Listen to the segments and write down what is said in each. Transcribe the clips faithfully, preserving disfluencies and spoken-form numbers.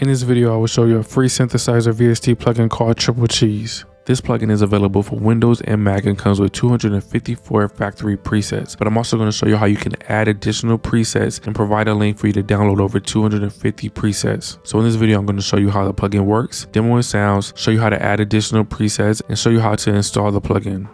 In this video, I will show you a free synthesizer V S T plugin called Triple Cheese. This plugin is available for Windows and Mac and comes with two hundred fifty-four factory presets, but I'm also going to show you how you can add additional presets and provide a link for you to download over two hundred fifty presets. So in this video, I'm going to show you how the plugin works, demo and sounds, show you how to add additional presets, and show you how to install the plugin.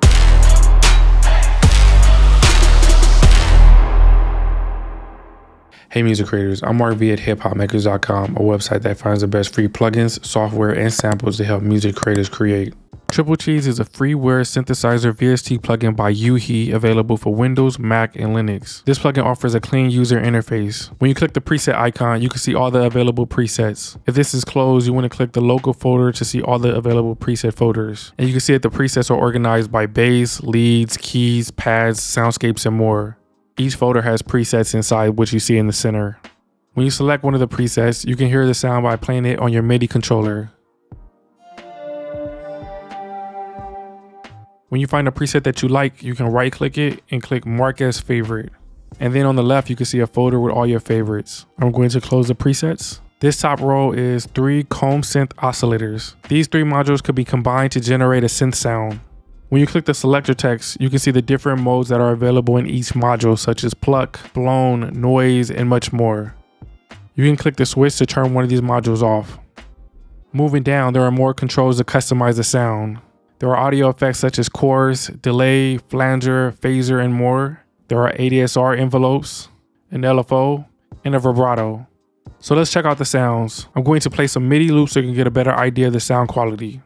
Hey music creators, I'm Mark V at hip hop makers dot com, a website that finds the best free plugins, software, and samples to help music creators create. Triple Cheese is a freeware synthesizer V S T plugin by Yuhi, available for Windows, Mac, and Linux. This plugin offers a clean user interface. When you click the preset icon, you can see all the available presets. If this is closed, you want to click the local folder to see all the available preset folders. And you can see that the presets are organized by bass, leads, keys, pads, soundscapes, and more. Each folder has presets inside, which you see in the center. When you select one of the presets, you can hear the sound by playing it on your MIDI controller. When you find a preset that you like, you can right-click it and click Mark as Favorite. And then on the left, you can see a folder with all your favorites. I'm going to close the presets. This top row is three comb synth oscillators. These three modules could be combined to generate a synth sound. When you click the selector text, you can see the different modes that are available in each module, such as pluck, blown, noise, and much more. You can click the switch to turn one of these modules off. Moving down, there are more controls to customize the sound. There are audio effects such as chorus, delay, flanger, phaser, and more. There are A D S R envelopes, an L F O, and a vibrato. So let's check out the sounds. I'm going to play some MIDI loops so you can get a better idea of the sound quality.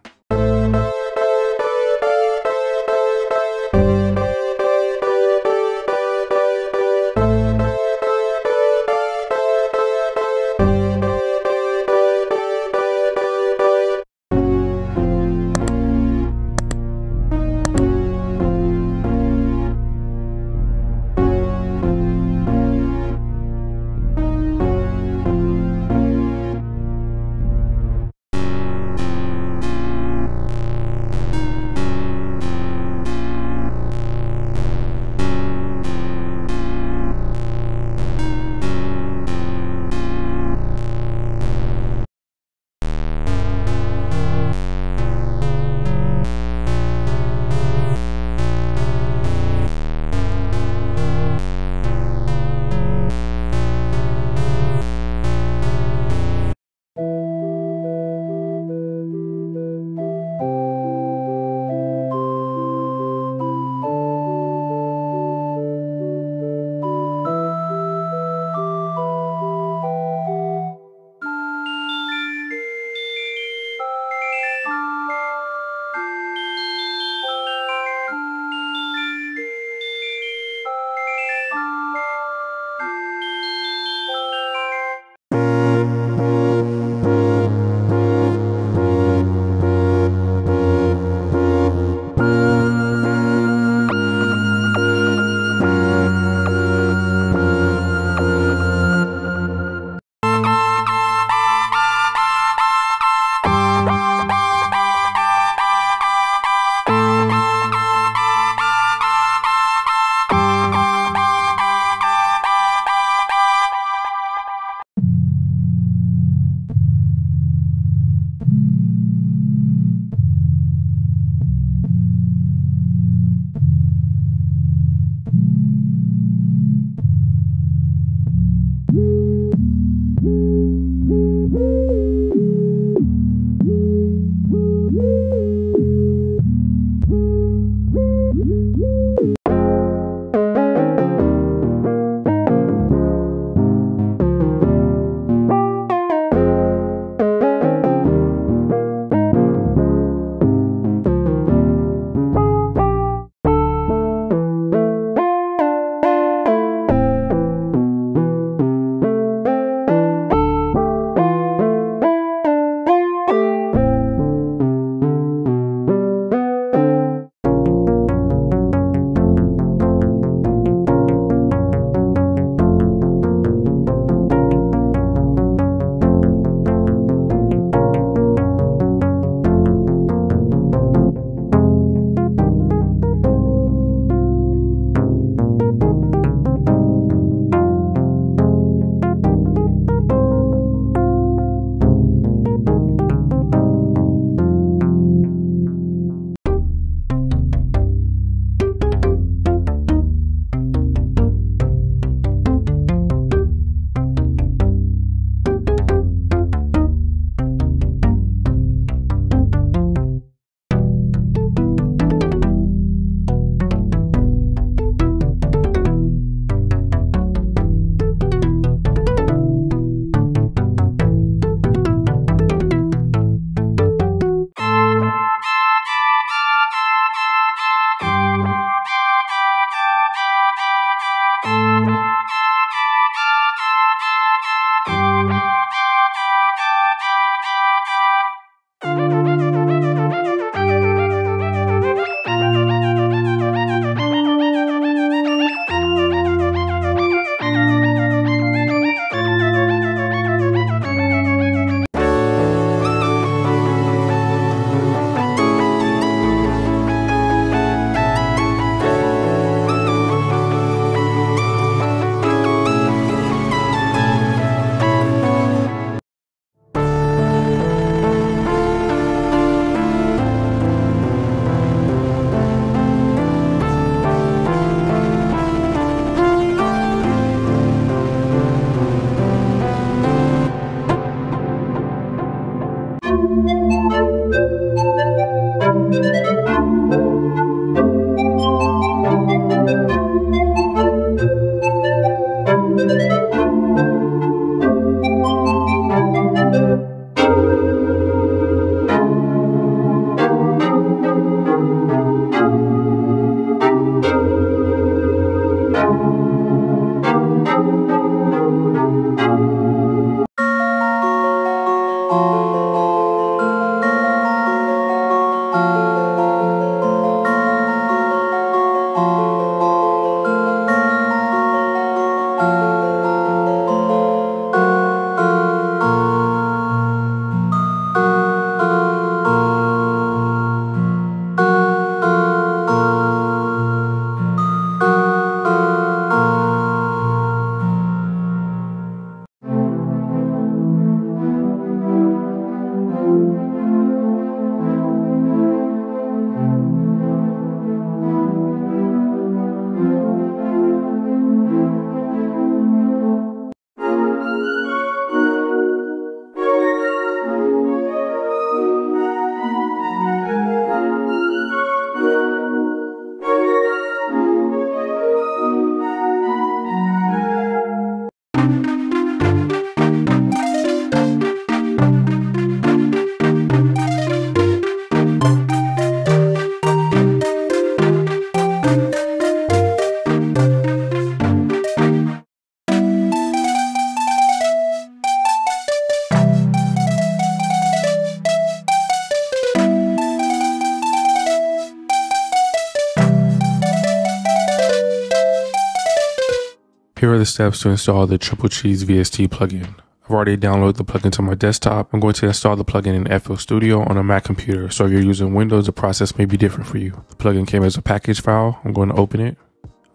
Here are the steps to install the Triple Cheese V S T plugin. I've already downloaded the plugin to my desktop. I'm going to install the plugin in F L Studio on a Mac computer, so if you're using Windows, the process may be different for you. The plugin came as a package file. I'm going to open it.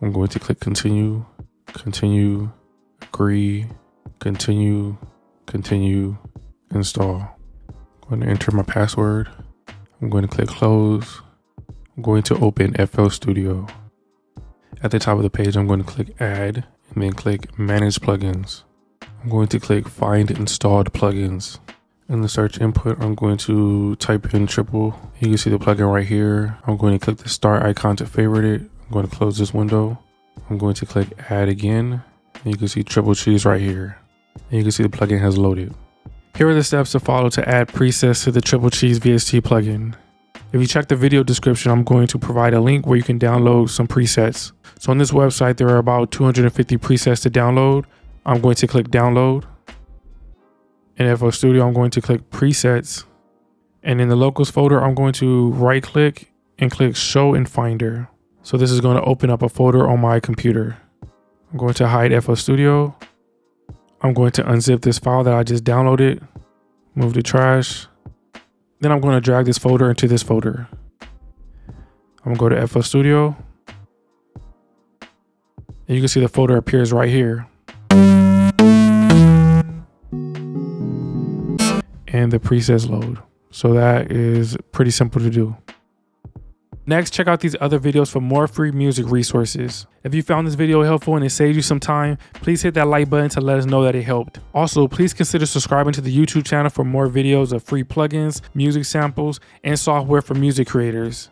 I'm going to click continue, continue, agree, continue, continue, install. I'm going to enter my password. I'm going to click close. I'm going to open F L Studio. At the top of the page, I'm going to click add and then click manage plugins. I'm going to click find installed plugins. In the search input, I'm going to type in triple. You can see the plugin right here. I'm going to click the star icon to favorite it. I'm going to close this window. I'm going to click add again. And you can see Triple Cheese right here. And you can see the plugin has loaded. Here are the steps to follow to add presets to the Triple Cheese V S T plugin. If you check the video description, I'm going to provide a link where you can download some presets. So on this website, there are about two hundred fifty presets to download. I'm going to click download. In F L Studio, I'm going to click presets. And in the locals folder, I'm going to right click and click show in Finder. So this is going to open up a folder on my computer. I'm going to hide F L Studio. I'm going to unzip this file that I just downloaded, move to trash. Then I'm going to drag this folder into this folder. I'm going to go to F L Studio. And you can see the folder appears right here. And the presets load. So that is pretty simple to do. Next, check out these other videos for more free music resources. If you found this video helpful and it saved you some time, please hit that like button to let us know that it helped. Also, please consider subscribing to the YouTube channel for more videos of free plugins, music samples, and software for music creators.